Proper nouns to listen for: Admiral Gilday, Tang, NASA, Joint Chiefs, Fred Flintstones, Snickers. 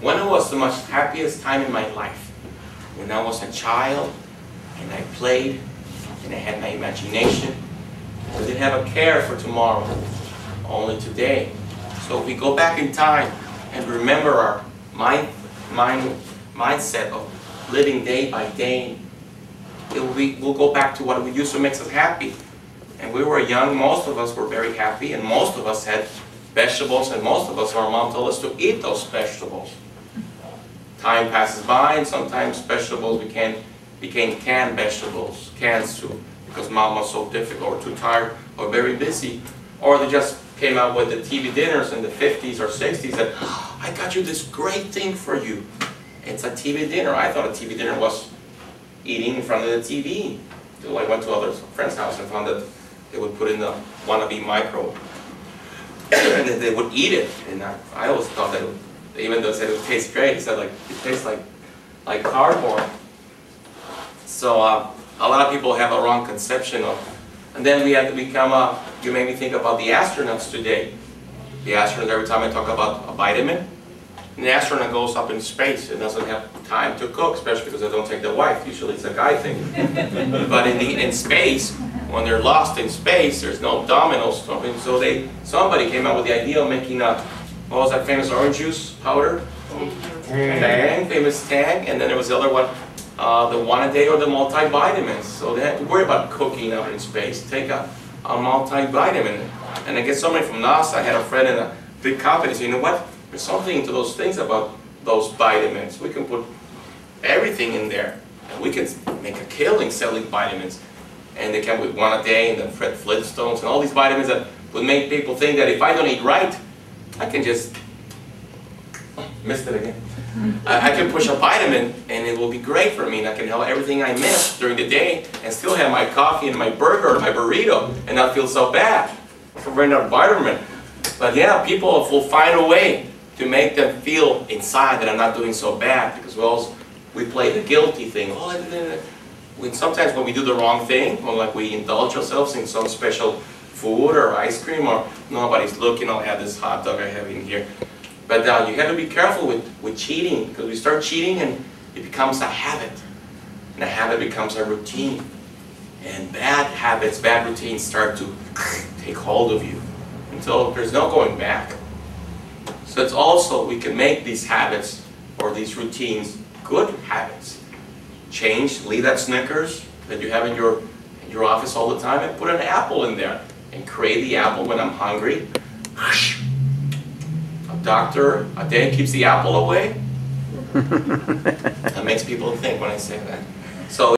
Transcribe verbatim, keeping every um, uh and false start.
When was the most happiest time in my life? When I was a child and I played and I had my imagination. I didn't have a care for tomorrow, only today. So if we go back in time and remember our mind, mind, mindset of living day by day, it will be, we'll go back to what we used to make us happy. And we were young, most of us were very happy, and most of us had vegetables, and most of us, our mom told us to eat those vegetables. Time passes by, and sometimes vegetables became, became canned vegetables, canned soup, because mom was so difficult, or too tired, or very busy. Or they just came out with the T V dinners in the fifties or sixties that, oh, I got you this great thing for you. It's a T V dinner. I thought a T V dinner was eating in front of the T V. Until I went to other friends' house and found that they would put in the wannabe micro. And then they would eat it. And I, I always thought that, it would, even though it said it would taste great, it said like, it tastes like, like cardboard. So uh, a lot of people have a wrong conception of. And then we had to become a, you made me think about the astronauts today. The astronauts, every time I talk about a vitamin, an astronaut goes up in space and doesn't have time to cook, especially because they don't take their wife. Usually it's a guy thing. But in, the, in space, when they're lost in space, there's no dominoes. So they, somebody came up with the idea of making a, what was that famous orange juice powder? Tang, famous Tang. And then there was the other one, uh, the one a day or the multivitamins. So they had to worry about cooking up in space. Take a, a multivitamin. And I guess somebody from NASA, I had a friend in a big company, so you know what? There's something to those things about those vitamins. We can put everything in there, and we can make a killing selling vitamins. And they come with one a day, and the Fred Flintstones, and all these vitamins that would make people think that if I don't eat right, I can just oh, missed it again. I, I can push a vitamin, and it will be great for me, and I can have everything I miss during the day, and still have my coffee and my burger and my burrito, and not feel so bad for wearing our vitamin. But yeah, people will find a way to make them feel inside that I'm not doing so bad, because we also, we play the guilty thing. Oh, I didn't. When sometimes when we do the wrong thing, or like we indulge ourselves in some special food or ice cream, or nobody's looking, I'll have this hot dog I have in here. But uh, you have to be careful with, with cheating, because we start cheating and it becomes a habit. And a habit becomes a routine. And bad habits, bad routines start to take hold of you. So there's no going back. So it's also, we can make these habits or these routines good habits. Change, leave that Snickers that you have in your, in your office all the time, and put an apple in there. And create the apple when I'm hungry. A doctor, a day keeps the apple away. That makes people think when I say that. So.